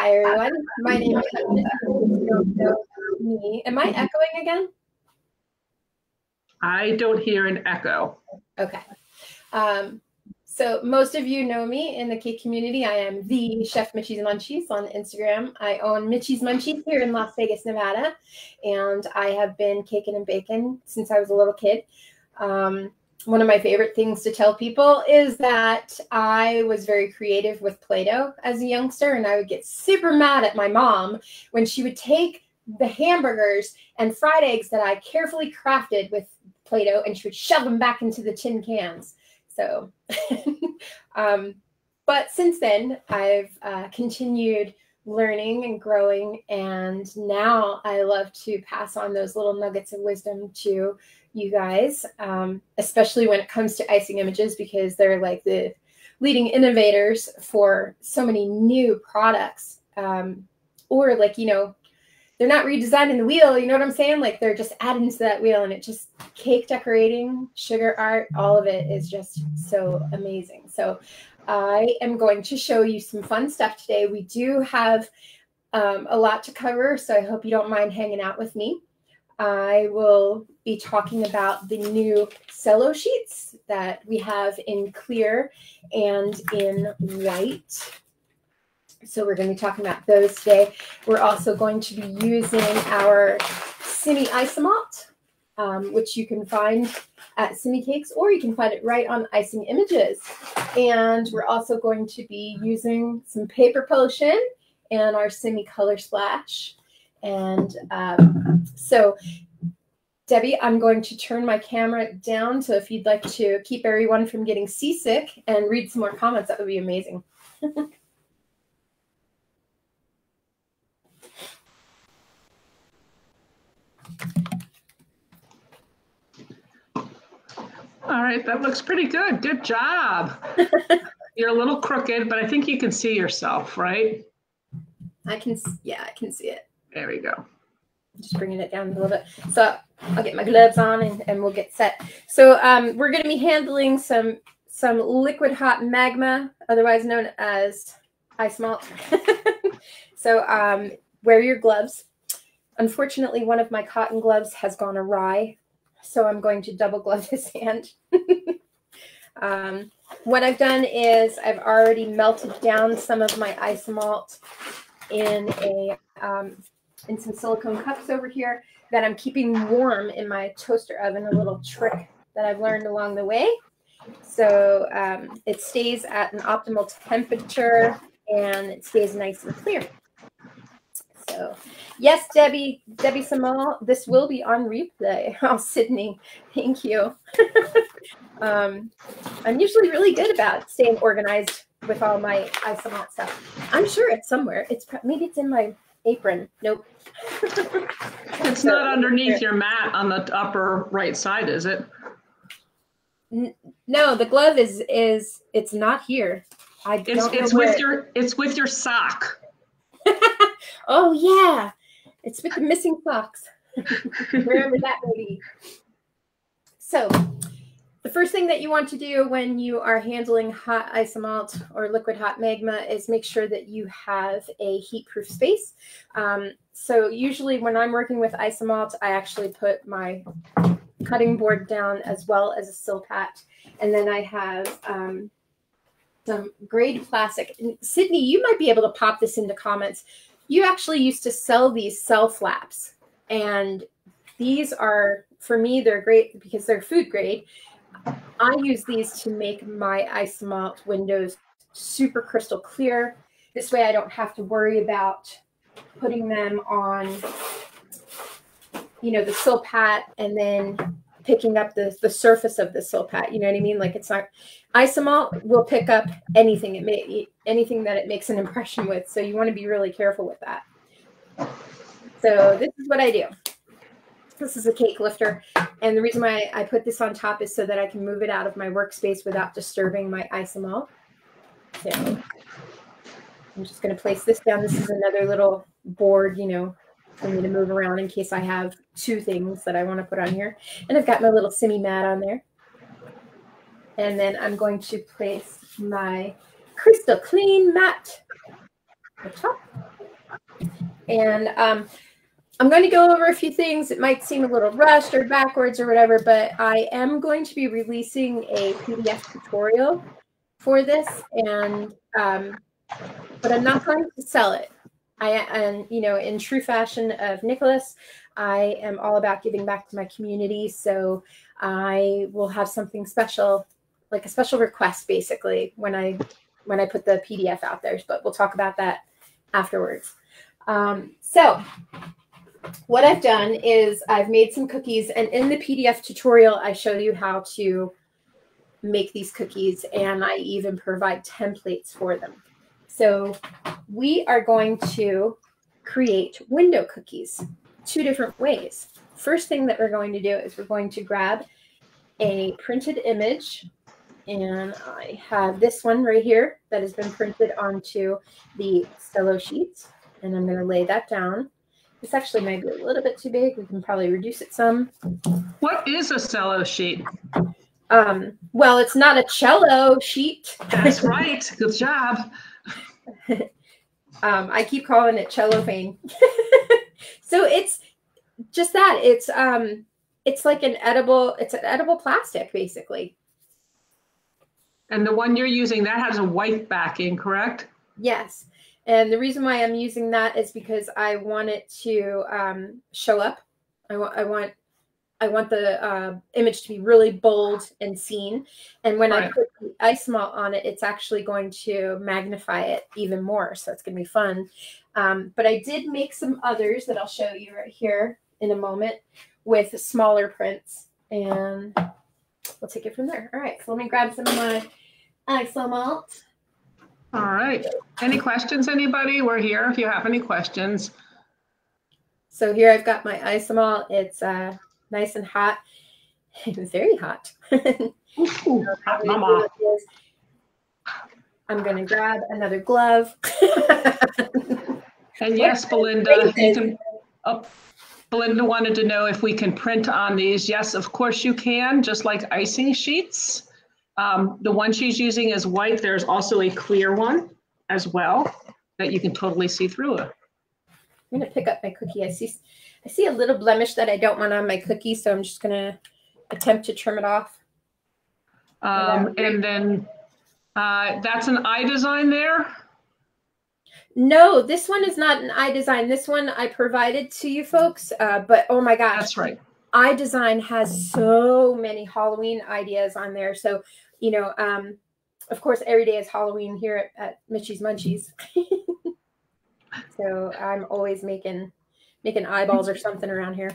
Hi, everyone. My name is Chef Mitchie's. Am I echoing again? I don't hear an echo. Okay. So most of you know me in the cake community. I am the Chef Mitchie's Munchies on Instagram. I own Mitchie's Munchies here in Las Vegas, Nevada, and I have been caking and baking since I was a little kid. One of my favorite things to tell people is that I was very creative with Play-Doh as a youngster, and I would get super mad at my mom when she would take the hamburgers and fried eggs that I carefully crafted with Play-Doh and she would shove them back into the tin cans. So, but since then, I've continued learning and growing, and now I love to pass on those little nuggets of wisdom to you guys, especially when it comes to Icing Images, because they're like the leading innovators for so many new products, or like, you know, they're not redesigning the wheel, you know what I'm saying? Like they're just adding to that wheel, and it just cake decorating, sugar art, all of it is just so amazing. So I am going to show you some fun stuff today. We do have a lot to cover, so I hope you don't mind hanging out with me. I will be talking about the new Cello Sheets that we have in clear and in white. So we're going to be talking about those today. We're also going to be using our Simi Isomalt, which you can find at Simi Cakes, or you can find it right on Icing Images. And we're also going to be using some Paper Potion and our Simi Color Splash. And so, Debbie, I'm going to turn my camera down. So if you'd like to keep everyone from getting seasick and read some more comments, that would be amazing. All right, that looks pretty good. Good job. You're a little crooked, but I think you can see yourself, right? I can, yeah, I can see it. There we go. Just bringing it down a little bit. So I'll get my gloves on and we'll get set. So we're going to be handling some liquid hot magma, otherwise known as ice malt. So wear your gloves. Unfortunately, one of my cotton gloves has gone awry, so I'm going to double glove this hand. What I've done is I've already melted down some of my Isomalt in a in some silicone cups over here that I'm keeping warm in my toaster oven, a little trick that I've learned along the way. So it stays at an optimal temperature and it stays nice and clear. So, yes, Debbie Samal, this will be on replay. Oh, Sydney, thank you. I'm usually really good about staying organized with all my Isomalt stuff. I'm sure it's somewhere. It's maybe it's in my apron. Nope. It's so, not underneath your mat on the upper right side, is it? No, the glove is it's not here. It's with your sock. Oh yeah, it's with the missing socks. Remember that, baby. So the first thing that you want to do when you are handling hot Isomalt or liquid hot magma is make sure that you have a heat-proof space. So usually when I'm working with Isomalt, I actually put my cutting board down as well as a Silpat, and then I have some grade plastic. And Sydney, you might be able to pop this into comments. You actually used to sell these cell flaps, and these are, for me, they're great because they're food grade. I use these to make my Isomalt windows super crystal clear. This way I don't have to worry about putting them on, you know, the Silpat and then picking up the surface of the Silpat. You know what I mean? Like it's not, Isomalt will pick up anything. It may, anything that it makes an impression with. So you want to be really careful with that. So this is what I do. This is a cake lifter, and the reason why I put this on top is so that I can move it out of my workspace without disturbing my Isomalt. So I'm just going to place this down. This is another little board, you know, for me to move around in case I have two things that I want to put on here. And I've got my little Simi mat on there. And then I'm going to place my crystal clean mat on top. And I'm going to go over a few things. It might seem a little rushed or backwards or whatever, but I am going to be releasing a PDF tutorial for this, and but I'm not going to sell it. And you know, in true fashion of Nicholas, I am all about giving back to my community. So I will have something special, like a special request, basically, when I put the PDF out there. But we'll talk about that afterwards. So what I've done is I've made some cookies, and in the PDF tutorial, I show you how to make these cookies, and I even provide templates for them. So we are going to create window cookies two different ways. First thing that we're going to do is we're going to grab a printed image, and I have this one right here that has been printed onto the Cello sheets, and I'm going to lay that down. This actually might be a little bit too big. We can probably reduce it some. What is a Cello sheet? Well, it's not a cello sheet. That's right. Good job. I keep calling it cellophane. So it's just that. It's like an edible. It's an edible plastic, basically. And the one you're using, that has a white backing, correct? Yes. And the reason why I'm using that is because I want it to show up. I want the image to be really bold and seen. And when I put the Isomalt on it, it's actually going to magnify it even more. So it's going to be fun. But I did make some others that I'll show you right here in a moment with smaller prints. And we'll take it from there. All right. So let me grab some of my Isomalt. All right. Any questions, anybody? We're here if you have any questions. So here I've got my Isomalt. It's... nice and hot, very hot. Ooh, hot mama. I'm going to grab another glove. And yes, Belinda, you can, oh, Belinda wanted to know if we can print on these. Yes, of course you can, just like icing sheets. The one she's using is white. There's also a clear one as well that you can totally see through it. I'm going to pick up my cookie. I see a little blemish that I don't want on my cookie, so I'm just going to attempt to trim it off. And then that's an eye design there? No, this one is not an eye design. This one I provided to you folks, but oh my gosh. That's right. Eye design has so many Halloween ideas on there. So, you know, of course, every day is Halloween here at Mitchie's Munchies. So I'm always making eyeballs or something around here.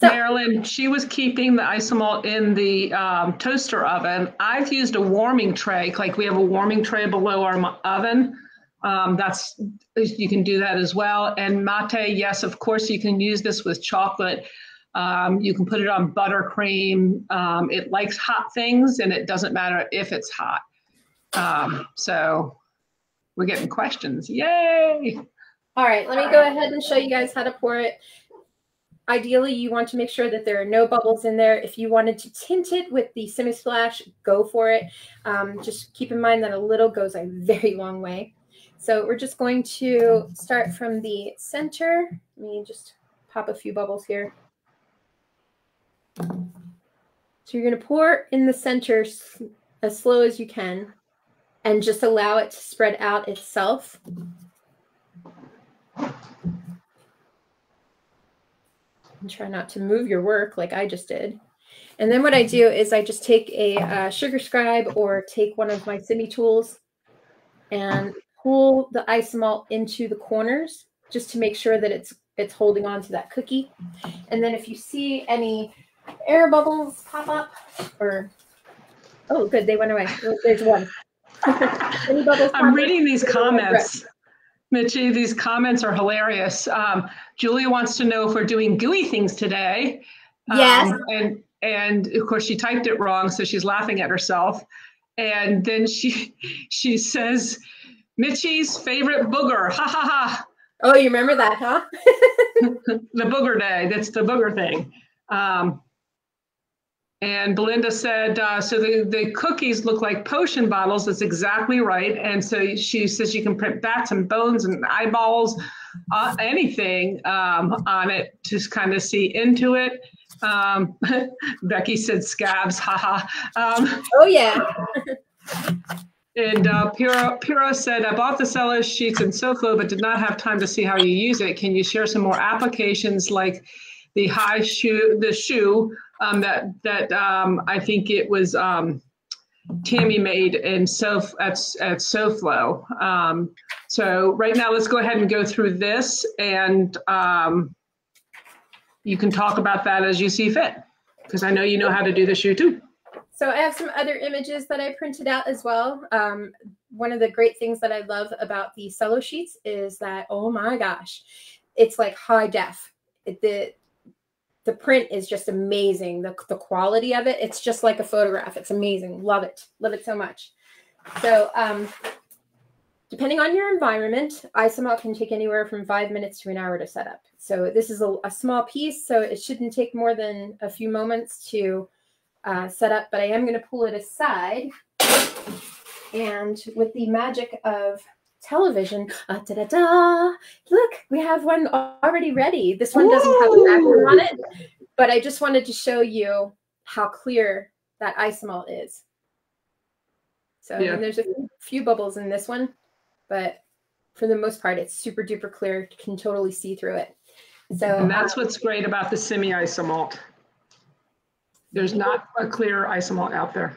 So Marilyn, she was keeping the Isomalt in the toaster oven. I've used a warming tray, like we have a warming tray below our oven. That's, you can do that as well. And Mate, yes, of course you can use this with chocolate. You can put it on buttercream. It likes hot things, and it doesn't matter if it's hot. So we're getting questions. Yay! All right, let me go ahead and show you guys how to pour it. Ideally, you want to make sure that there are no bubbles in there. If you wanted to tint it with the Simi Splash, go for it. Just keep in mind that a little goes a very long way. So we're just going to start from the center. Let me just pop a few bubbles here. So you're going to pour in the center as slow as you can and just allow it to spread out itself. And try not to move your work like I just did. And then what I do is I just take a sugar scribe or take one of my Simi tools and pull the Isomalt into the corners just to make sure that it's holding on to that cookie. And then if you see any air bubbles pop up, or oh good, they went away. There's one. Any bubbles pop up? Reading these comments. Mitchie, these comments are hilarious. Julia wants to know if we're doing gooey things today. Yes. And of course she typed it wrong, so she's laughing at herself. And then she says, Mitchie's favorite booger, ha ha ha. Oh, you remember that, huh? The booger day, that's the booger thing. And Belinda said, so the cookies look like potion bottles. That's exactly right. And so she says you can print bats and bones and eyeballs, anything on it, just kind of see into it. Becky said scabs, haha. Oh, yeah. And Piro said, I bought the Cello Sheets in SoFlo, but did not have time to see how you use it. Can you share some more applications like the high shoe, the shoe that I think it was Tammy made in at SoFlo. So right now, let's go ahead and go through this, and you can talk about that as you see fit, because I know you know how to do the shoe too. So I have some other images that I printed out as well. One of the great things that I love about the Cello Sheets is that, oh my gosh, it's like high def. The print is just amazing. The quality of it, it's just like a photograph. It's amazing. Love it. Love it so much. So depending on your environment, Isomalt can take anywhere from 5 minutes to an hour to set up. So this is a small piece, so it shouldn't take more than a few moments to set up, but I am going to pull it aside. And with the magic of television, da-da-da, look, we have one already ready. This one doesn't have a background on it, but I just wanted to show you how clear that Isomalt is. So yeah. I mean, there's a few bubbles in this one, but for the most part, it's super duper clear. You can totally see through it. So, and that's what's great about the Simi Isomalt. There's not a clear Isomalt out there.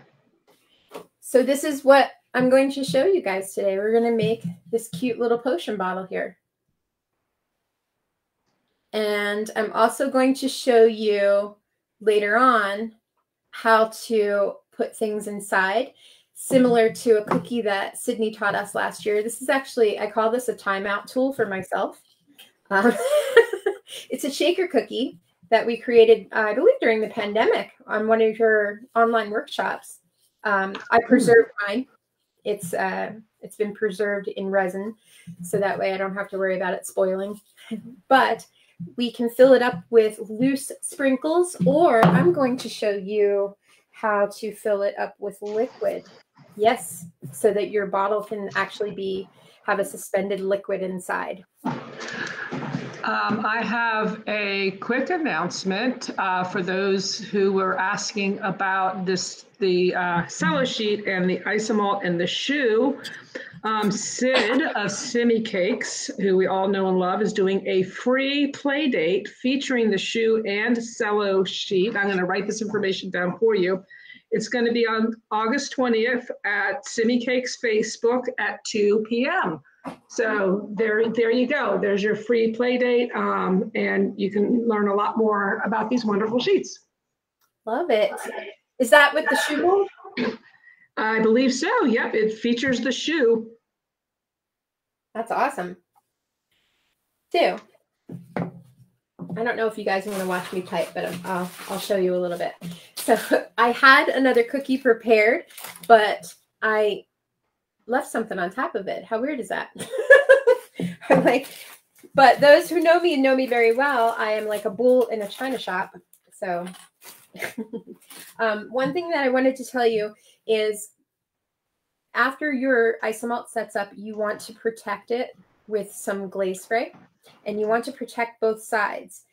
So this is what I'm going to show you guys today. We're going to make this cute little potion bottle here. And I'm also going to show you later on how to put things inside, similar to a cookie that Sydney taught us last year. This is actually, I call this a timeout tool for myself. It's a shaker cookie that we created, I believe, during the pandemic on one of her online workshops. I preserved mine. It's been preserved in resin, so that way I don't have to worry about it spoiling. But we can fill it up with loose sprinkles, or I'm going to show you how to fill it up with liquid. Yes, so that your bottle can actually have a suspended liquid inside. I have a quick announcement for those who were asking about this, the Cello Sheet and the Isomalt and the shoe. Sid of Simi Cakes, who we all know and love, is doing a free play date featuring the shoe and Cello Sheet. I'm going to write this information down for you. It's going to be on August 20th at Simi Cakes Facebook at 2 p.m. So there you go. There's your free play date, and you can learn a lot more about these wonderful sheets. Love it. Is that with the shoe mold? I believe so. Yep, it features the shoe. That's awesome. Too. I don't know if you guys want to watch me type, but I'll show you a little bit. So I had another cookie prepared, but I left something on top of it. How weird is that? I'm like, but those who know me very well, I am like a bull in a china shop. So one thing that I wanted to tell you is after your Isomalt sets up, you want to protect it with some glaze spray, and you want to protect both sides.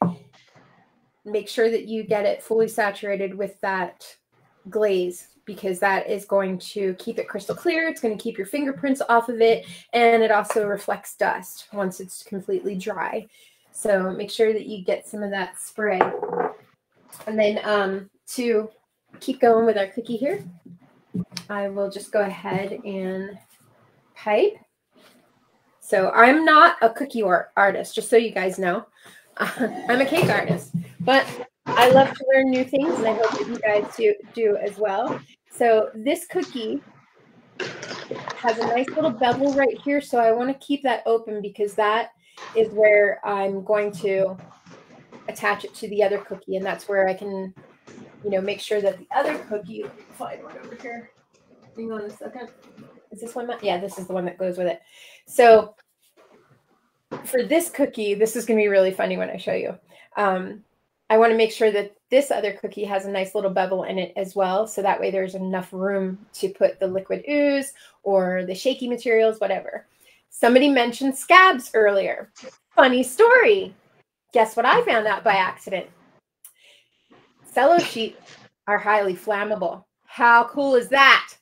Make sure that you get it fully saturated with that glaze, because that is going to keep it crystal clear. It's going to keep your fingerprints off of it, and it also reflects dust once it's completely dry. So make sure that you get some of that spray. And then to keep going with our cookie here, I will just go ahead and pipe. So I'm not a cookie artist, just so you guys know. I'm a cake artist, but I love to learn new things, and I hope that you guys do as well. So this cookie has a nice little bevel right here, so I want to keep that open because that is where I'm going to attach it to the other cookie, and that's where I can, you know, make sure that the other cookie, let me find one over here. Hang on a second. Is this one? Yeah, this is the one that goes with it. So for this cookie, this is going to be really funny when I show you. I want to make sure that This other cookie has a nice little bevel in it as well, so that way there's enough room to put the liquid ooze or the shaky materials, whatever. Somebody mentioned scabs earlier. Funny story. Guess what I found out by accident? Cello sheets are highly flammable. How cool is that?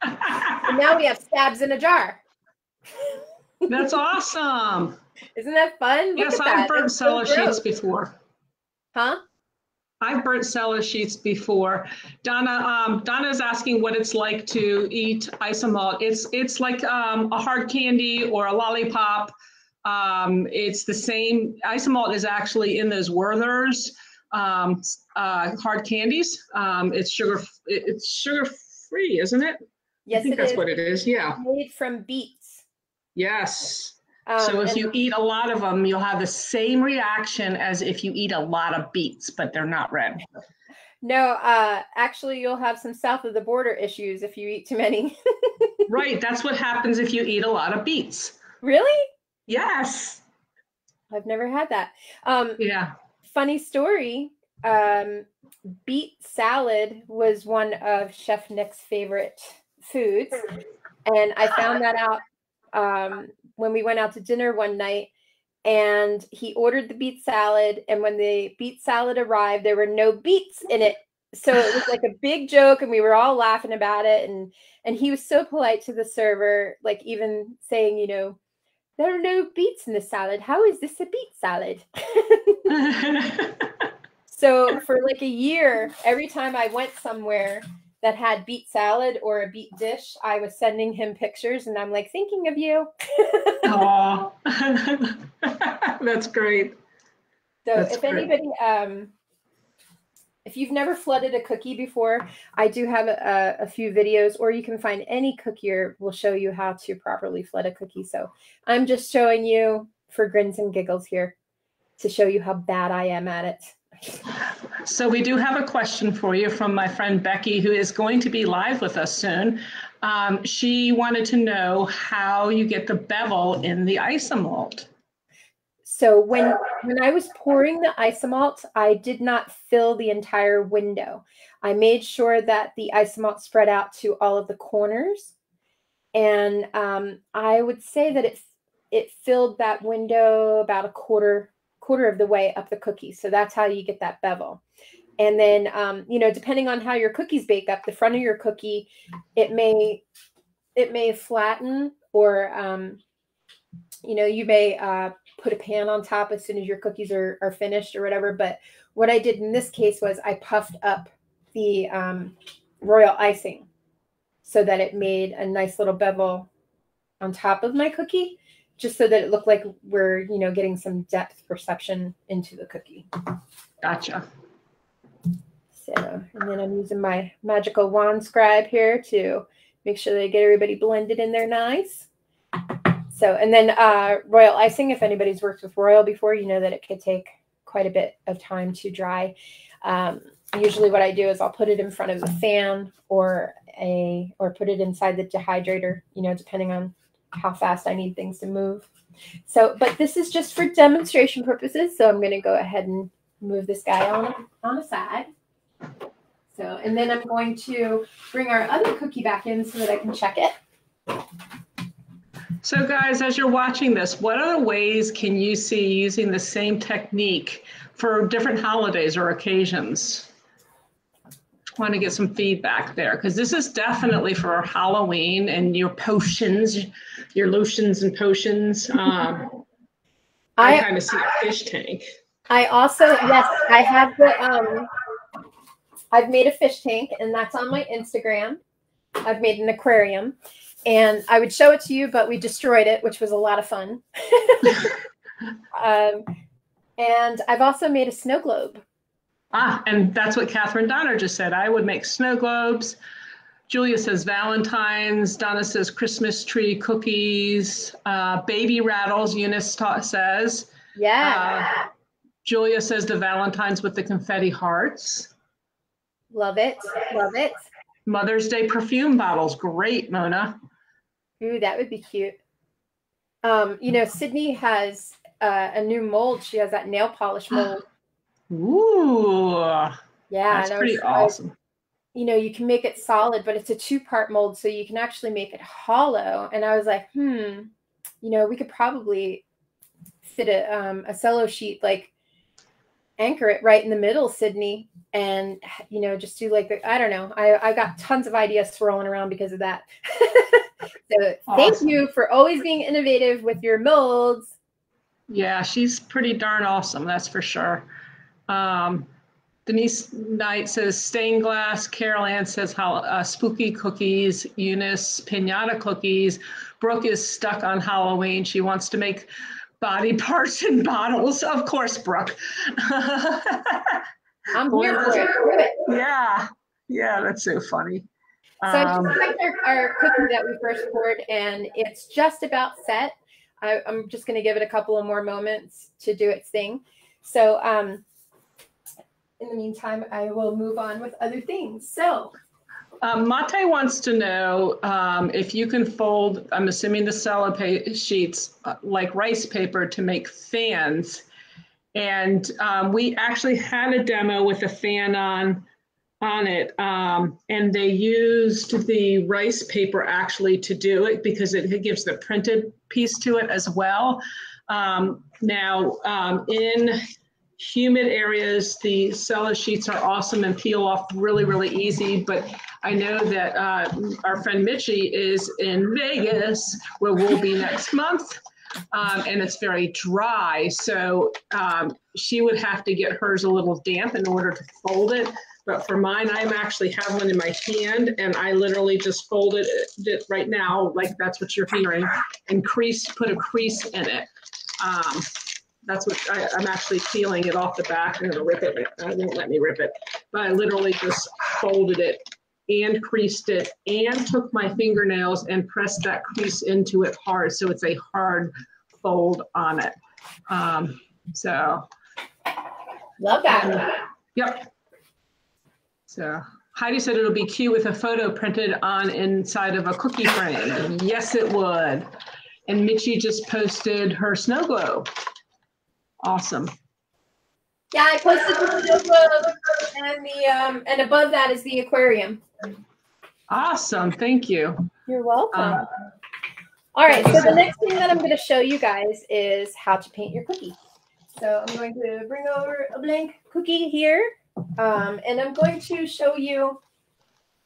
And now we have scabs in a jar. That's awesome. Isn't that fun? Yes, I've burnt Cello sheets before. Huh? I've burnt Cello sheets before. Donna's asking what it's like to eat Isomalt. It's like a hard candy or a lollipop. It's the same. Isomalt is actually in those Werther's hard candies. It's sugar free, isn't it? Yes, I think that's what it is. Yeah. Made from beets. Yes. So if you eat a lot of them, you'll have the same reaction as if you eat a lot of beets, but they're not red. No, actually, you'll have some south of the border issues if you eat too many. Right. That's what happens if you eat a lot of beets. Really? Yes. I've never had that. Yeah. Funny story. Beet salad was one of Chef Nick's favorite foods. And I found that out when we went out to dinner one night, and he ordered the beet salad, and when the beet salad arrived, there were no beets in it. So it was like a big joke, and we were all laughing about it. And he was so polite to the server, like even saying, you know, there are no beets in the salad. How is this a beet salad? So for like a year, every time I went somewhere that had beet salad or a beet dish, I was sending him pictures, and I'm like, thinking of you. Aww. That's great. So that's if anybody, if you've never flooded a cookie before, I do have a few videos, or you can find any cookier will show you how to properly flood a cookie. So I'm just showing you for grins and giggles here to show you how bad I am at it. So we do have a question for you from my friend Becky, who is going to be live with us soon. She wanted to know how you get the bevel in the Isomalt. So when I was pouring the Isomalt, I did not fill the entire window. I made sure that the Isomalt spread out to all of the corners. And I would say that it filled that window about a quarter of the way up the cookie. So that's how you get that bevel. And then, you know, depending on how your cookies bake up, the front of your cookie, it may flatten, or, you know, you may put a pan on top as soon as your cookies are finished or whatever. But what I did in this case was I puffed up the royal icing so that it made a nice little bevel on top of my cookie, just so that it looked like we're, you know, getting some depth perception into the cookie. Gotcha. So, and then I'm using my magical wand scribe here to make sure that I get everybody blended in there nice. So, and then royal icing, if anybody's worked with royal before, you know that it could take quite a bit of time to dry. Usually what I do is I'll put it in front of a fan or put it inside the dehydrator, you know, depending on how fast I need things to move. So, but this is just for demonstration purposes. So I'm going to go ahead and move this guy on the side. So, and then I'm going to bring our other cookie back in so that I can check it. So guys, as you're watching this, what other ways can you see using the same technique for different holidays or occasions? Want to get some feedback there, because this is definitely for Halloween and your potions, your lotions and potions. I kind of see a fish tank. I also, yes, I have the I've made a fish tank, and that's on my Instagram. I've made an aquarium, and I would show it to you, but we destroyed it, which was a lot of fun. And I've also made a snow globe. Ah, and that's what Catherine Donner just said. I would make snow globes. Julia says Valentine's. Donna says Christmas tree cookies. Baby rattles, Eunice says. Yeah. Julia says the Valentine's with the confetti hearts. Love it. Love it. Mother's Day perfume bottles. Great, Mona. Ooh, that would be cute. You know, Sydney has a new mold. She has that nail polish mold. Ooh. Yeah. That's pretty awesome. You know, you can make it solid, but it's a two-part mold, so you can actually make it hollow. And I was like, you know, we could probably fit a cello sheet, like anchor it right in the middle, Sydney, and, you know, just do like, the, I don't know. I got tons of ideas swirling around because of that. So awesome. Thank you for always being innovative with your molds. Yeah, she's pretty darn awesome. That's for sure. Denise Knight says stained glass. Carol Ann says spooky cookies. Eunice, pinata cookies. Brooke is stuck on Halloween. She wants to make body parts in bottles. Of course, Brooke. I'm here for it. Yeah. Yeah, that's so funny. So I just picked our cookie that we first poured, and it's just about set. I'm just going to give it a couple of more moments to do its thing. So in the meantime, I will move on with other things. So Mate wants to know if you can fold, I'm assuming the cello sheets, like rice paper to make fans. And we actually had a demo with a fan on it, and they used the rice paper actually to do it because it gives the printed piece to it as well. In humid areas, the cello sheets are awesome and peel off really, really easy. But I know that our friend Mitchie is in Vegas, where we'll be next month, and it's very dry. So she would have to get hers a little damp in order to fold it. But for mine, I actually have one in my hand, and I literally just folded it right now, like that's what you're hearing, and put a crease in it. That's what I'm actually peeling it off the back. I'm gonna rip it, it won't let me rip it. But I literally just folded it and creased it and took my fingernails and pressed that crease into it hard. So it's a hard fold on it. So. Love that. Yep. So Heidi said it'll be cute with a photo printed on inside of a cookie frame. Yes, it would. And Mitchie just posted her snow globe. Awesome. Yeah, I posted the snow globe, and the and above that is the aquarium. Awesome. Thank you. You're welcome. All right. So the next thing that I'm going to show you guys is how to paint your cookie. So I'm going to bring over a blank cookie here. And I'm going to show you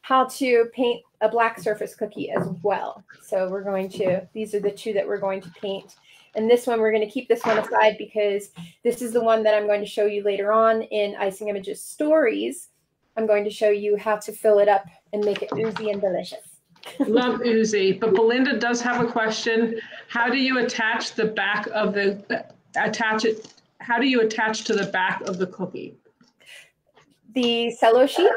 how to paint a black surface cookie as well. So we're going to, these are the two that we're going to paint. And this one, we're going to keep this one aside because this is the one that I'm going to show you later on in Icing Images Stories. I'm going to show you how to fill it up and make it oozy and delicious. Love oozy. But Belinda does have a question. How do you attach the back of the, how do you attach to the back of the cookie? The cello sheet.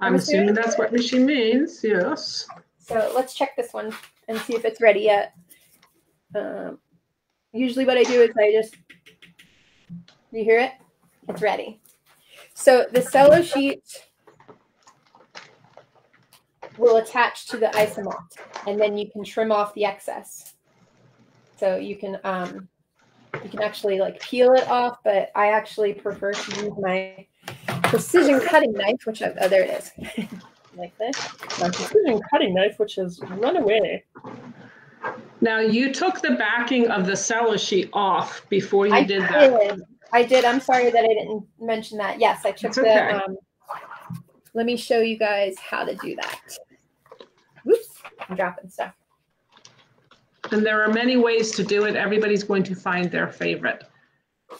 I'm assuming that's what she means, yes. So let's check this one and see if it's ready yet. Usually what I do is I just, you hear it? It's ready. So the cello sheet will attach to the isomalt, and then you can trim off the excess. So you can actually like peel it off, but I actually prefer to use my precision cutting knife, which I've, oh, there it is. Like this. My precision cutting knife, which has run away. Now, you took the backing of the cello sheet off before you did that. I did. I'm sorry that I didn't mention that. Yes, I took the, let me show you guys how to do that. Whoops, I'm dropping stuff. And there are many ways to do it. Everybody's going to find their favorite.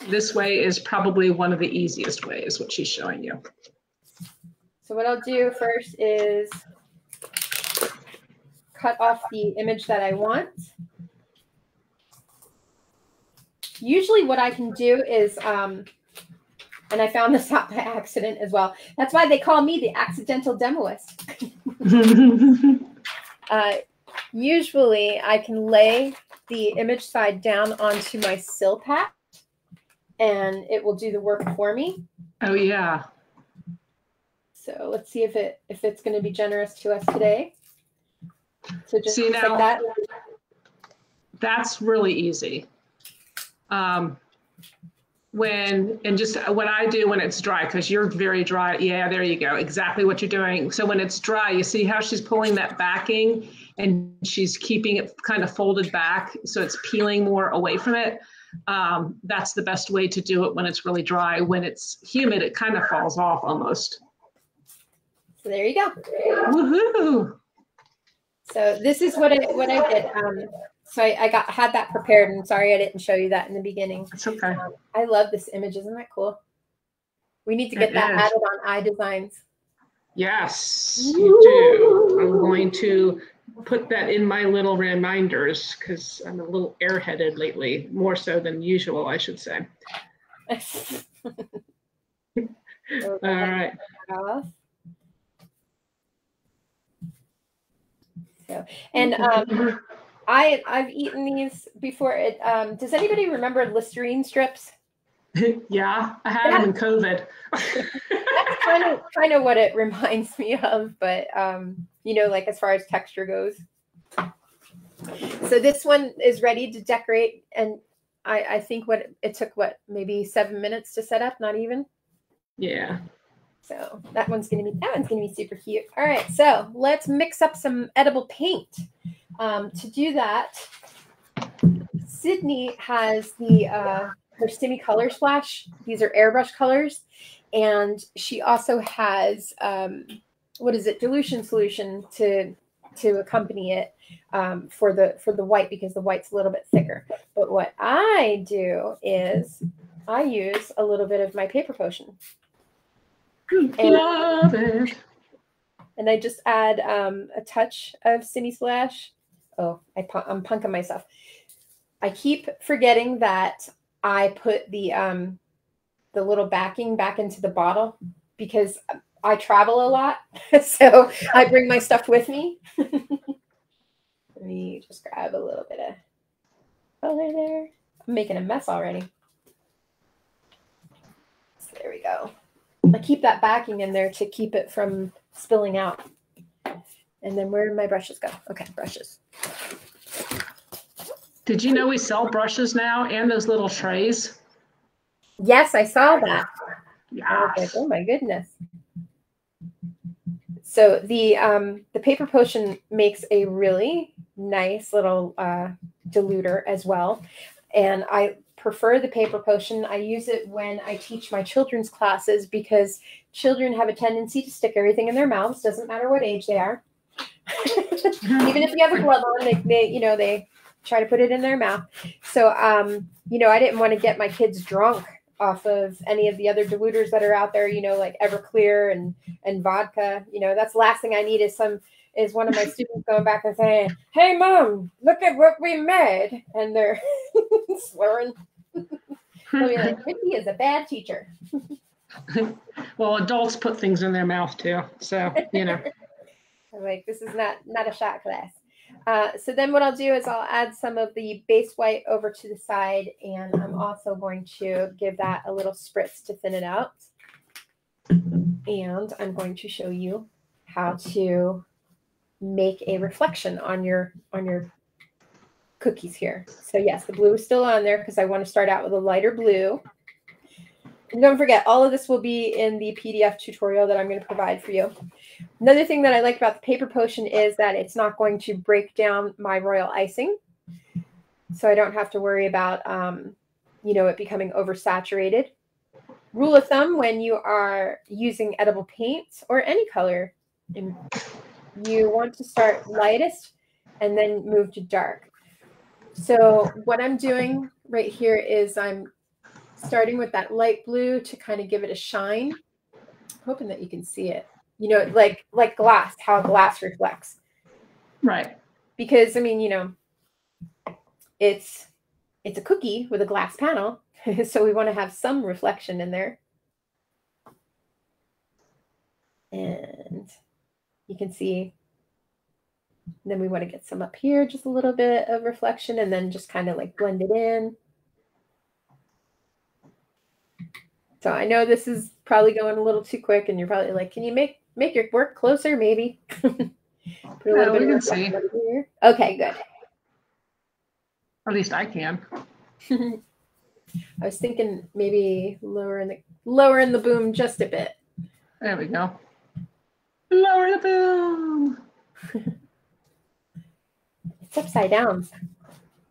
This way is probably one of the easiest ways, what she's showing you. So what I'll do first is cut off the image that I want. Usually what I can do is, and I found this out by accident as well. That's why they call me the accidental demoist. Usually I can lay the image side down onto my Silpat, and it will do the work for me. Oh yeah. So let's see if it's going to be generous to us today. So just see, now, like that. That's really easy. just what I do when it's dry, because you're very dry. Yeah, there you go. Exactly what you're doing. So when it's dry, you see how she's pulling that backing and she's keeping it kind of folded back. So it's peeling more away from it. That's the best way to do it when it's really dry. When it's humid, it kind of falls off almost. So there you go. Woohoo! So this is what I did. So I had that prepared, and sorry I didn't show you that in the beginning. It's okay. I love this image. Isn't that cool? We need to get that added on iDesigns. Yes, you do. I'm going to put that in my little reminders because I'm a little airheaded lately, more so than usual, I should say. All right. So, and I've eaten these before. Does anybody remember Listerine strips? Yeah, I had them in COVID. That's kind of what it reminds me of, but you know, like as far as texture goes. So this one is ready to decorate, and I think what it took, what, maybe 7 minutes to set up, not even. Yeah. So that one's gonna be super cute. All right, so let's mix up some edible paint. To do that, Sydney has her Simi Color Splash. These are airbrush colors, and she also has what is it, dilution solution to accompany it for the white, because the white's a little bit thicker. But what I do is I use a little bit of my Paper Potion. Love it. And I just add a touch of Simi Splash. Oh, I'm punking myself. I keep forgetting that I put the little backing back into the bottle because I travel a lot. So I bring my stuff with me. Let me just grab a little bit of color there. I'm making a mess already. So there we go. I keep that backing in there to keep it from spilling out. And then where did my brushes go? Okay, brushes. Did you know we sell brushes now and those little trays? Yes, I saw that. Yes. I was like, oh my goodness. So the Paper Potion makes a really nice little diluter as well. And I prefer the Paper Potion. I use it when I teach my children's classes because children have a tendency to stick everything in their mouths, doesn't matter what age they are. Even if you have a glove on, they try to put it in their mouth. So I didn't want to get my kids drunk off of any of the other diluters that are out there, like Everclear and vodka. That's the last thing I need is one of my students going back and saying, "Hey, Mom, look at what we made," and they're slurring. They'll be like, "Ricky is a bad teacher." Well, adults put things in their mouth too, so I'm like, this is not a shot glass. So then what I'll do is I'll add some of the base white over to the side, and I'm also going to give that a little spritz to thin it out. And I'm going to show you how to make a reflection on your cookies here. So yes, the blue is still on there because I want to start out with a lighter blue. And don't forget, all of this will be in the PDF tutorial that I'm going to provide for you. Another thing that I like about the Paper Potion is that it's not going to break down my royal icing. So I don't have to worry about, it becoming oversaturated. Rule of thumb when you are using edible paints or any color, you want to start lightest and then move to dark. So what I'm doing right here is I'm starting with that light blue to kind of give it a shine. I'm hoping that you can see it, like glass, how glass reflects. Right. Because, it's a cookie with a glass panel. So we want to have some reflection in there. And you can see, then we want to get some up here, just a little bit of reflection, and then just kind of like blend it in. So I know this is probably going a little too quick, and you're probably like, can you make your work closer, maybe? Put a little bit of reflection over here. Okay, good. At least I can. I was thinking maybe lowering the boom just a bit. There we go. Lower the boom. It's upside down.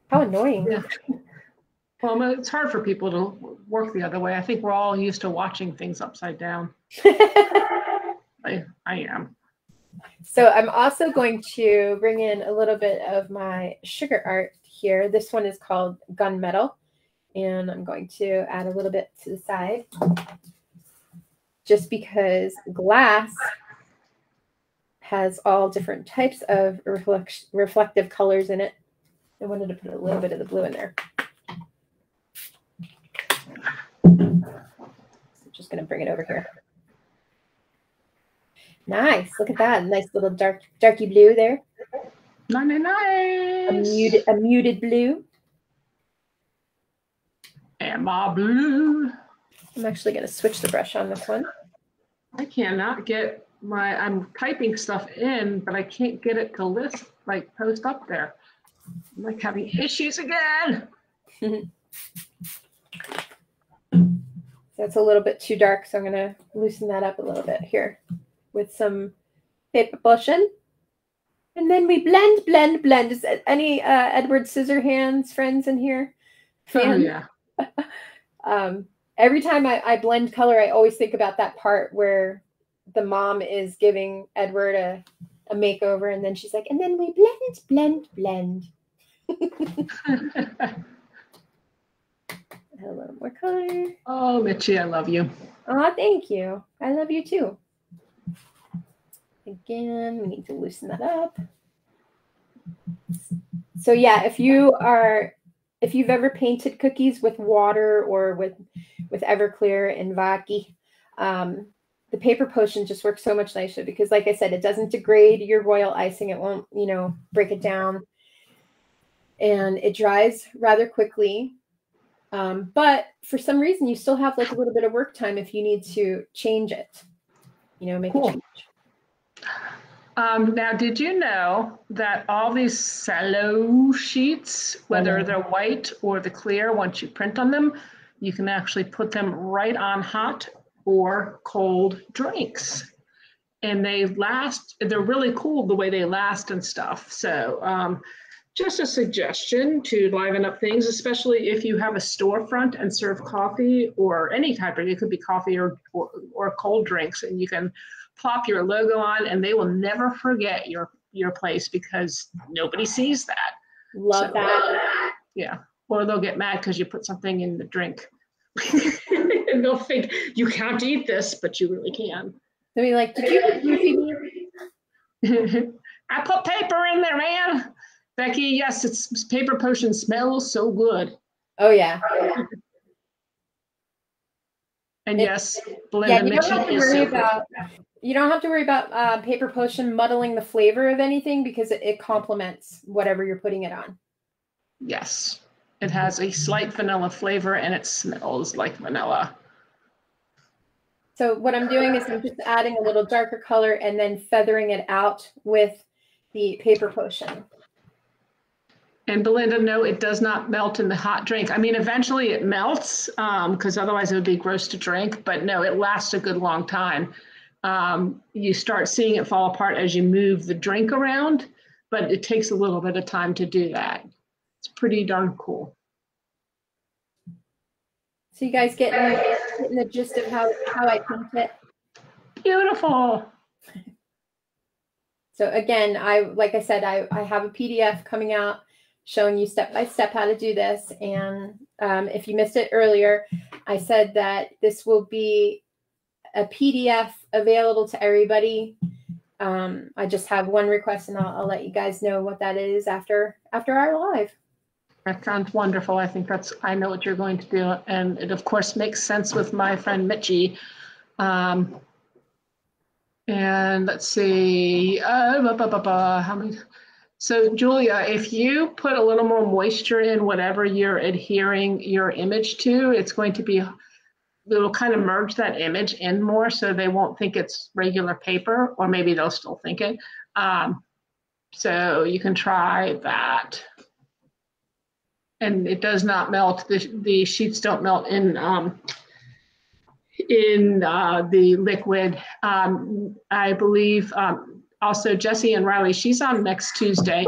How annoying. Yeah. Well, it's hard for people to work the other way. I think we're all used to watching things upside down. I am. So I'm also going to bring in a little bit of my sugar art here. This one is called Gunmetal, and I'm going to add a little bit to the side just because glass has all different types of reflective colors in it. I wanted to put a little bit of the blue in there. So I'm just going to bring it over here. Nice. Look at that. Nice little darky blue there. Nice. A muted blue. And my blue. I'm actually going to switch the brush on this one. I cannot get my, I'm typing stuff in, but I can't get it to list, like post up there. I'm like having issues again. That's a little bit too dark, so I'm going to loosen that up a little bit here with some paper potion. And then we blend. Is any Edward Scissorhands friends in here? Oh, yeah. Every time I blend color, I always think about that part where the mom is giving Edward a makeover, and then she's like, and then we blend. A little more color. Oh, Mitchie, I love you. Oh, thank you. I love you, too. Again, we need to loosen that up. So yeah, if you've ever painted cookies with water or with Everclear and vodka, the paper potion just works so much nicer because, like I said, it doesn't degrade your royal icing. It won't, you know, break it down, and it dries rather quickly. But for some reason, you still have like a little bit of work time if you need to change it. You know, make a change. Now, did you know that all these cello sheets, whether they're white or the clear, once you print on them, you can actually put them right on hot or cold drinks, and they last. They're really cool the way they last and stuff. So, just a suggestion to liven up things, especially if you have a storefront and serve coffee or any type of. It could be coffee or cold drinks, and you can plop your logo on, and they will never forget your place because nobody sees that. Love that. Yeah. Or they'll get mad because you put something in the drink. And they'll think, you can't eat this, but you really can. They'll be like, did you I put paper in there, man. Becky, yes, it's paper potion smells so good. Oh, yeah. And yes, Belinda Mitchell is so good. You don't have to worry about paper potion muddling the flavor of anything because it complements whatever you're putting it on. Yes. It has a slight vanilla flavor and it smells like vanilla. So what I'm doing is I'm just adding a little darker color and then feathering it out with the paper potion. And Belinda, no, it does not melt in the hot drink. I mean, eventually it melts because otherwise it would be gross to drink. But no, it lasts a good long time. You start seeing it fall apart as you move the drink around, but it takes a little bit of time to do that. It's pretty darn cool. So you guys getting the gist of how I paint it? Beautiful. So again, like I said, I have a PDF coming out showing you step by step how to do this. And if you missed it earlier, I said that this will be a PDF available to everybody. I just have one request, and I'll let you guys know what that is after our live. That sounds wonderful. I think that's, I know what you're going to do, and it of course makes sense with my friend Mitchie. And let's see, how many? So Julia, if you put a little more moisture in whatever you're adhering your image to, it's going to be. It'll kind of merge that image in more so they won't think it's regular paper, or maybe they'll still think it. So you can try that. and it does not melt. The sheets don't melt in the liquid. I believe also Jessie and Riley, she's on next Tuesday.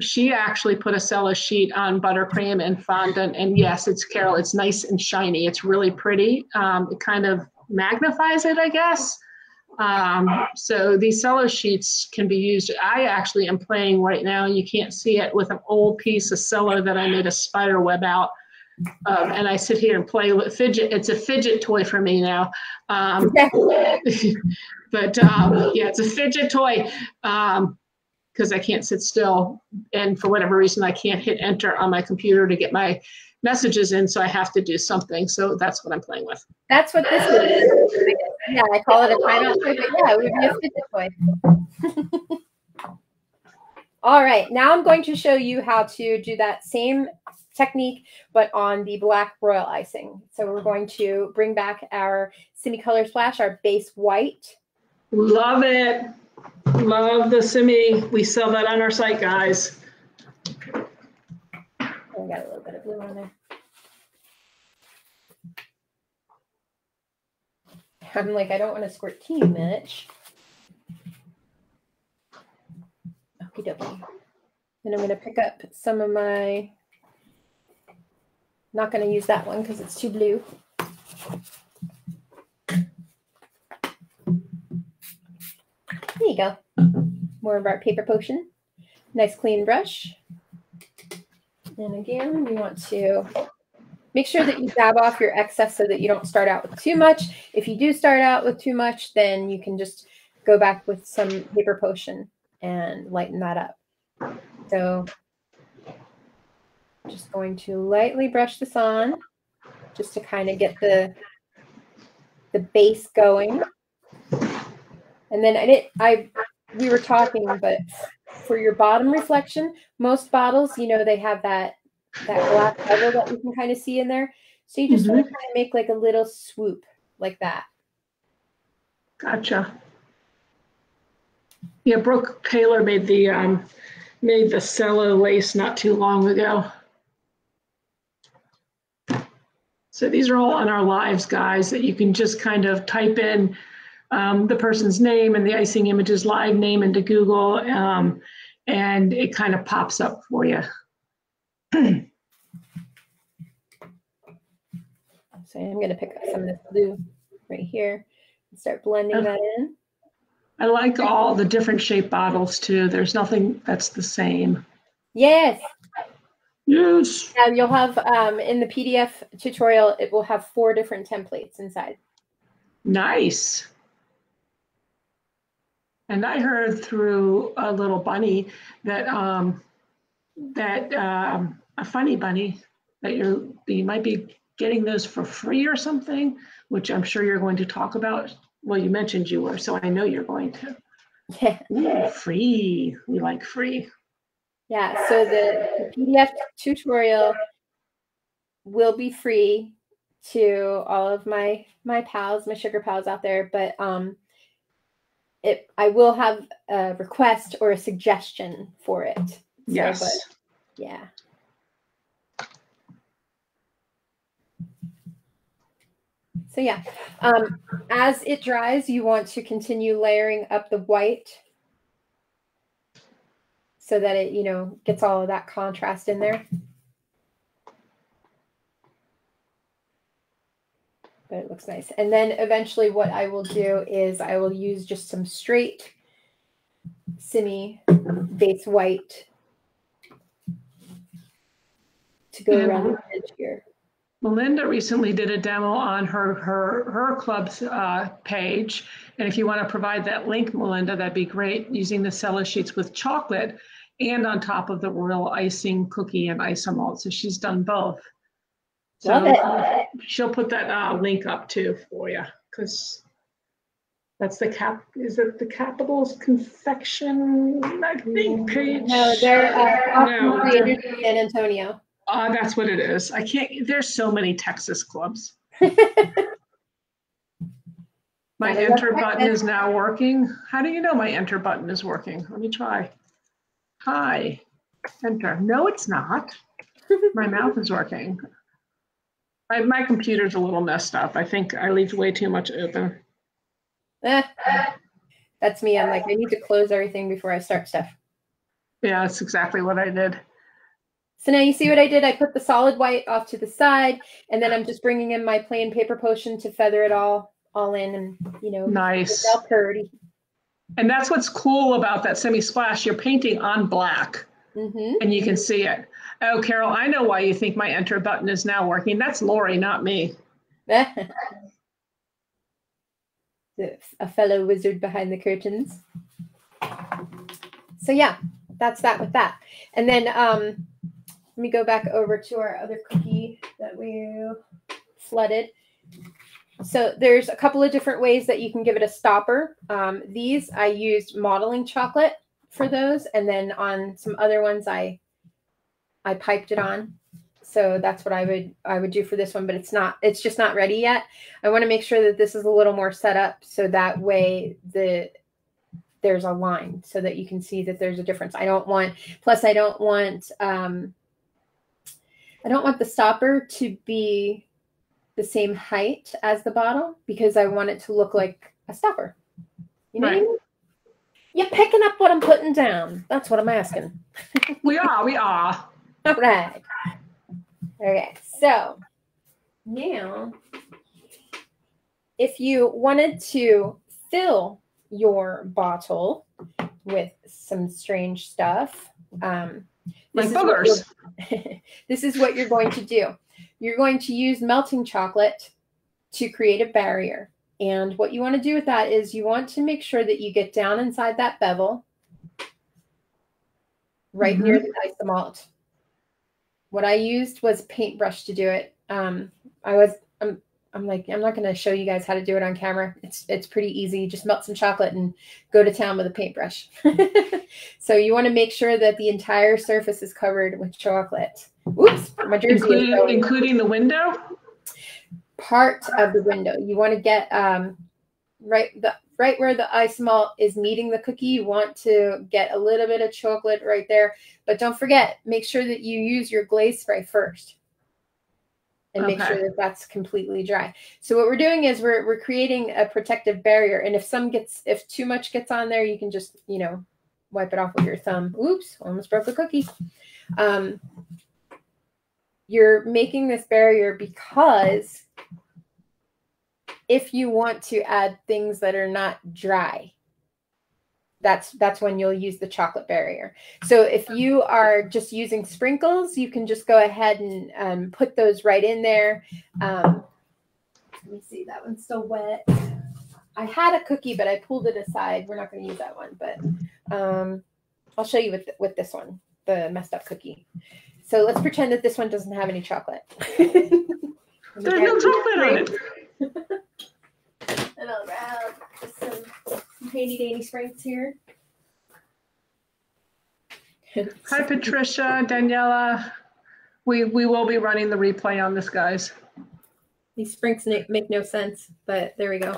She actually put a cello sheet on buttercream and fondant, and yes, it's Carol, it's nice and shiny. It's really pretty. It kind of magnifies it, I guess. So these cello sheets can be used. I actually am playing right now, you can't see it, with an old piece of cello that I made a spider web out of, and I sit here and play with fidget. It's a fidget toy for me now. But yeah, it's a fidget toy because I can't sit still, and for whatever reason I can't hit enter on my computer to get my messages in, so I have to do something. So that's what I'm playing with. That's what this is. Yeah, I call it a timeout toy, but yeah, it would be a fidget toy. All right, now I'm going to show you how to do that same technique, but on the black royal icing. So we're going to bring back our Simi Color Splash, our base white. Love it. Love the Simi. We sell that on our site, guys. I got a little bit of blue on there. I'm like, I don't want to squirt too much. Okie dokie. And I'm going to pick up some of my, not going to use that one because it's too blue. There you go. More of our paper potion. Nice clean brush. And again, we want to make sure that you dab off your excess so that you don't start out with too much. If you do start out with too much, then you can just go back with some paper potion and lighten that up. So just going to lightly brush this on just to kind of get the base going. And then we were talking, but for your bottom reflection, most bottles, you know, they have that black bubble that you can kind of see in there. So you just want to kind of make like a little swoop like that. Gotcha. Yeah, Brooke Taylor made the cello lace not too long ago. So these are all on our lives, guys, that you can just kind of type in the person's name and the Icing Images live name into Google, and it kind of pops up for you. So I'm going to pick up some of this blue right here and start blending that in. I like all the different shape bottles too. There's nothing that's the same. Yes. Yes. And you'll have in the PDF tutorial, it will have 4 different templates inside. Nice. And I heard through a little bunny that a funny bunny that you might be getting those for free or something, which I'm sure you're going to talk about. Well, you mentioned you were, so I know you're going to. Yeah. Ooh, free. We like free. Yeah, so the PDF tutorial will be free to all of my pals, my sugar pals out there, but I will have a request or a suggestion for it. So, yes. But, yeah. So yeah, as it dries, you want to continue layering up the white so that it, you know, gets all of that contrast in there. But it looks nice. And then eventually what I will do is I will use just some straight Simi base white to go around the edge here. Melinda recently did a demo on her club's page. And if you want to provide that link, Melinda, that'd be great, using the cello sheets with chocolate and on top of the royal icing cookie and isomalt. So she's done both. So love it. She'll put that link up too for you, because that's the Capitals Confection, I think, page. No, they're in San Antonio. That's what it is. I can't, there's so many Texas clubs. My enter button is now working. How do you know my enter button is working? Let me try. Hi. Enter. No, it's not. My mouth is working. My computer's a little messed up. I think I leave way too much open. That's me. I'm like, I need to close everything before I start stuff. Yeah, that's exactly what I did. So now you see what I did? I put the solid white off to the side, and then I'm just bringing in my plain paper potion to feather it all in, and you know, nice. It's all pretty. And that's what's cool about that Simi Splash. You're painting on black, and you can see it. Oh, Carol, I know why you think my enter button is now working. That's Lori, not me. A fellow wizard behind the curtains. So yeah, that's that with that. And then let me go back over to our other cookie that we flooded. So there's a couple of different ways that you can give it a stopper. These I used modeling chocolate for those, and then on some other ones I piped it on. So that's what I would do for this one, but it's just not ready yet. I want to make sure that this is a little more set up so that way there's a line so that you can see that there's a difference. I don't want the stopper to be the same height as the bottle because I want it to look like a stopper. You know what I mean? You're picking up what I'm putting down. That's what I'm asking. We are. All right. Okay, so now if you wanted to fill your bottle with some strange stuff, like boogers. This is what you're going to do. You're going to use melting chocolate to create a barrier. And what you want to do with that is you want to make sure that you get down inside that bevel right near the isomalt. What I used was a paintbrush to do it. I'm not going to show you guys how to do it on camera. It's pretty easy. You just melt some chocolate and go to town with a paintbrush. So you want to make sure that the entire surface is covered with chocolate. Oops, my jersey including the window? Part of the window. You want to get right where the isomalt is meeting the cookie. You want to get a little bit of chocolate right there. But don't forget, make sure that you use your glaze spray first. And make sure that that's completely dry. So what we're doing is we're creating a protective barrier. And if too much gets on there, you can just, you know, wipe it off with your thumb. Oops, almost broke the cookie. You're making this barrier because if you want to add things that are not dry, that's when you'll use the chocolate barrier. So if you are just using sprinkles, you can just go ahead and put those right in there. Let me see, that one's still wet. I had a cookie, but I pulled it aside. We're not going to use that one, but I'll show you with this one, the messed up cookie. So let's pretend that this one doesn't have any chocolate. There's no chocolate on it. And I'll grab just some handy dandy springs here. Hi, Patricia, Daniela. We will be running the replay on this, guys. These springs make no sense, but there we go.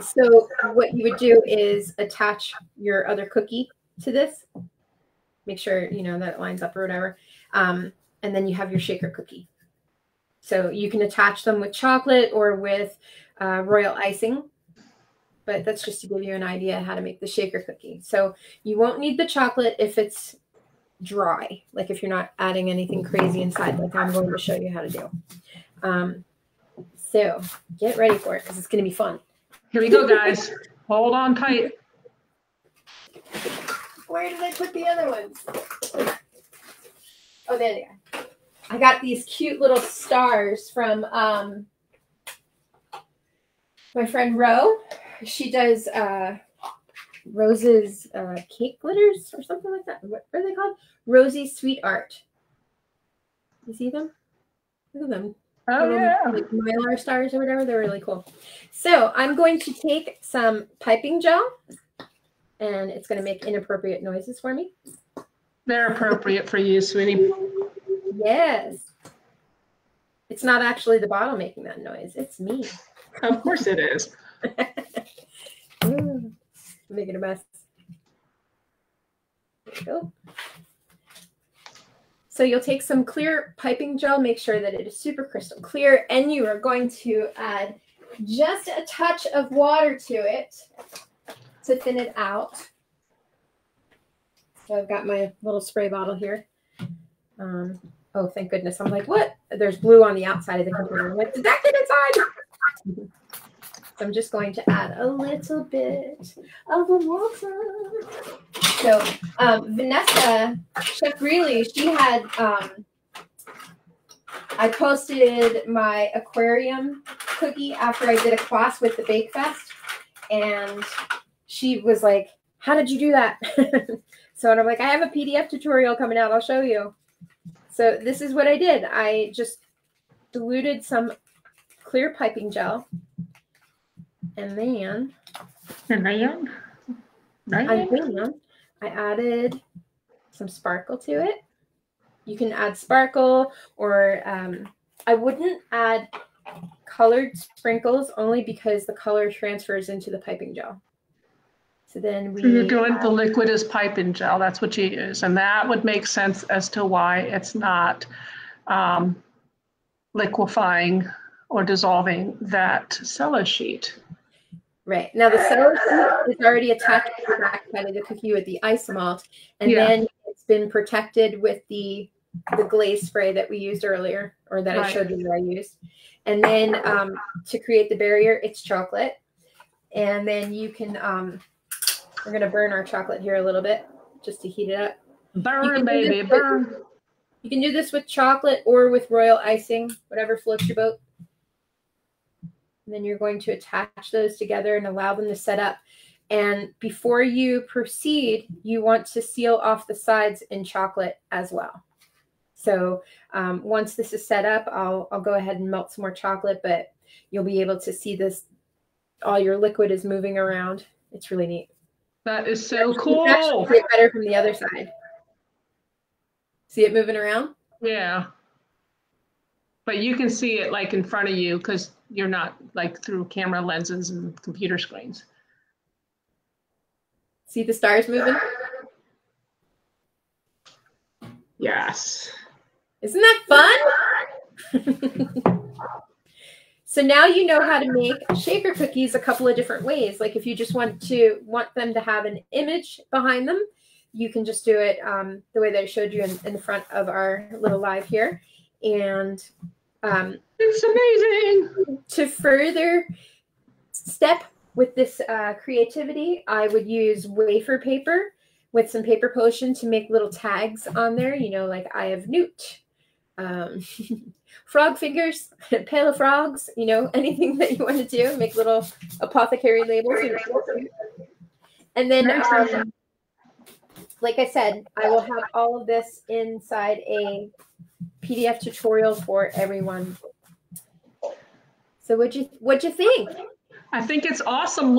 So what you would do is attach your other cookie to this. Make sure, you know, that it lines up or whatever. And then you have your shaker cookie. So you can attach them with chocolate or with royal icing, but that's just to give you an idea how to make the shaker cookie. So you won't need the chocolate if it's dry, like if you're not adding anything crazy inside, like I'm going to show you how to do. So get ready for it because it's going to be fun. Here we go, guys. Hold on tight. Where did I put the other ones? Oh, there they are. I got these cute little stars from my friend Ro. She does Rose's cake glitters or something like that. What are they called? Rosie's Sweet Art. You see them? Look at them. Oh, yeah. Like mylar stars or whatever. They're really cool. So I'm going to take some piping gel, and it's going to make inappropriate noises for me. They're appropriate for you, sweetie. Yes. It's not actually the bottle making that noise. It's me. Of course it is. Ooh, making a mess. go. So you'll take some clear piping gel, make sure that it is super crystal clear, and you are going to add just a touch of water to it to thin it out. So I've got my little spray bottle here. Oh, thank goodness. I'm like, what? There's blue on the outside of the container. I'm like, did that get inside? So I'm just going to add a little bit of the water. So Vanessa, Chef Greeley, she had, I posted my aquarium cookie after I did a class with the Bake Fest. And she was like, how did you do that? So, and I'm like, I have a PDF tutorial coming out. I'll show you. So this is what I did. I just diluted some clear piping gel. And then I added some sparkle to it. You can add sparkle, or I wouldn't add colored sprinkles only because the color transfers into the piping gel. So then we. So you're doing the liquid as piping gel. That's what you use, and that would make sense as to why it's not liquefying or dissolving that cello sheet. Right. Now the cello sheet is already attached to the back side of the cookie with the isomalt, and then it's been protected with the glaze spray that we used earlier, or that I showed you that I used. And then to create the barrier, it's chocolate. And then you can, we're going to burn our chocolate here a little bit just to heat it up. Burn, baby, burn. You can do this with chocolate or with royal icing, whatever floats your boat. And then you're going to attach those together and allow them to set up. And before you proceed, you want to seal off the sides in chocolate as well. So once this is set up, I'll go ahead and melt some more chocolate, but you'll be able to see this. All your liquid is moving around. It's really neat. That is so cool. You can actually see it better from the other side. See it moving around? Yeah. But you can see it like in front of you because you're not like through camera lenses and computer screens. See the stars moving? Yes. Isn't that fun? So now you know how to make shaker cookies a couple of different ways. Like if you just want them to have an image behind them, you can just do it the way that I showed you in the front of our little live here. And it's amazing. To further step with this creativity, I would use wafer paper with some paper potion to make little tags on there, you know, like Eye of Newt, frog fingers, pail of frogs, you know, anything that you want to do, make little apothecary labels. And then, like I said, I will have all of this inside a PDF tutorial for everyone. So what'd you think? I think it's awesome.